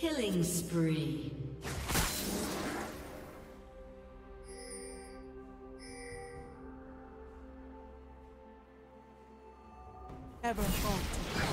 Killing spree. Never faulted.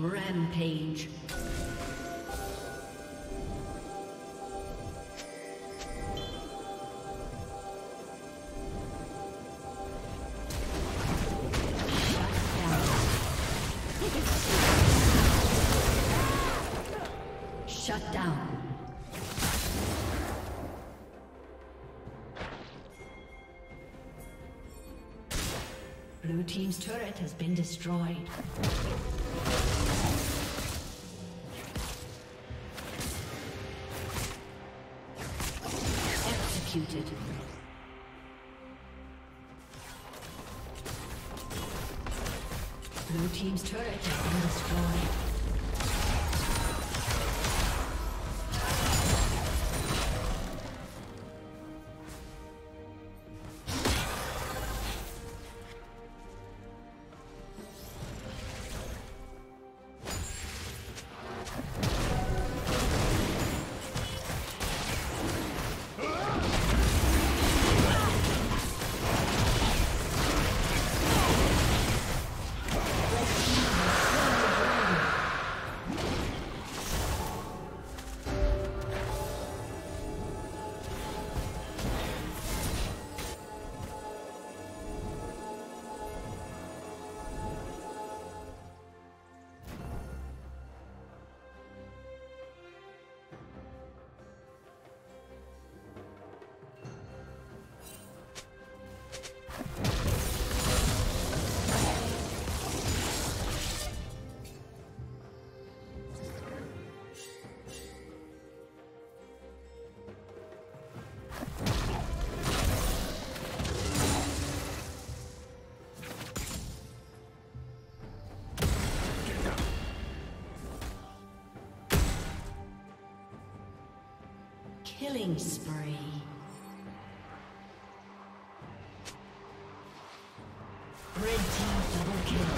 Rampage. Blue team's turret has been destroyed. Executed. Blue team's turret has been destroyed. Killing spree. Red team double kill.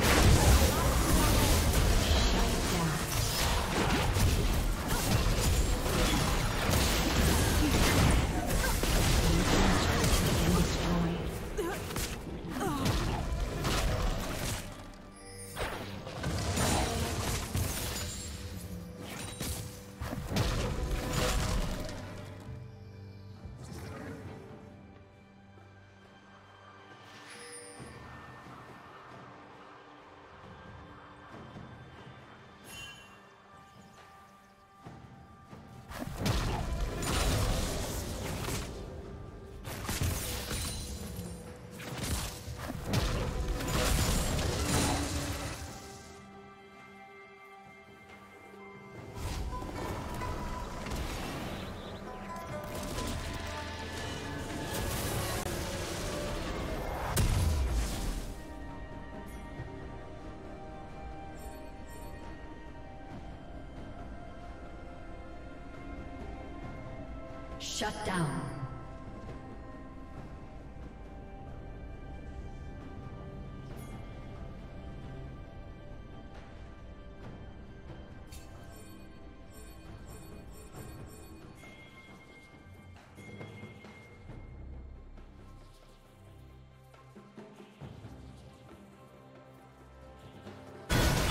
Shut down. Blue team's turret has been destroyed. Shut down.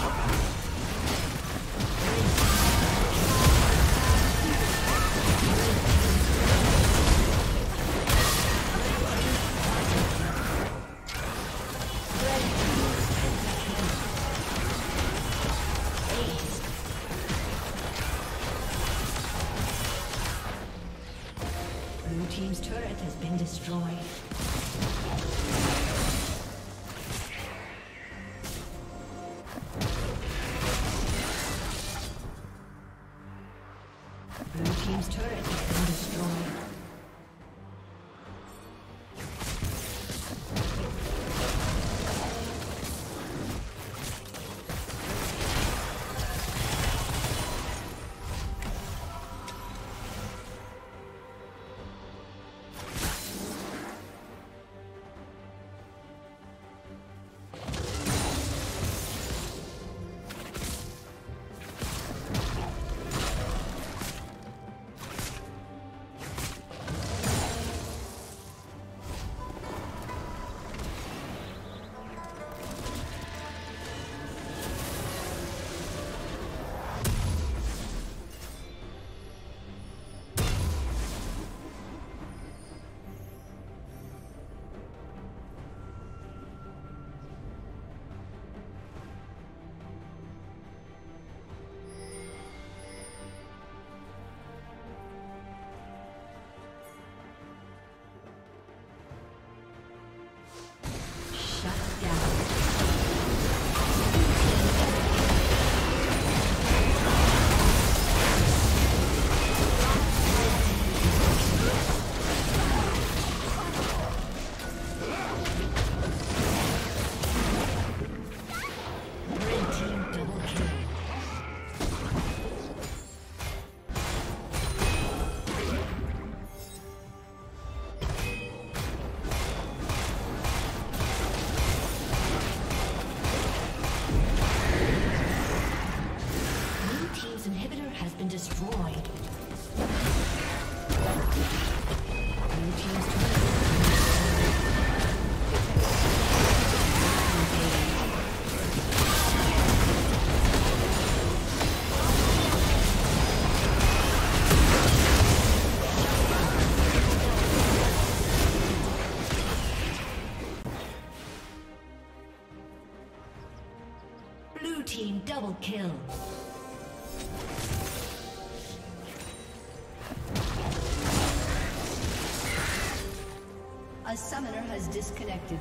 Blue team double kill. A summoner has disconnected.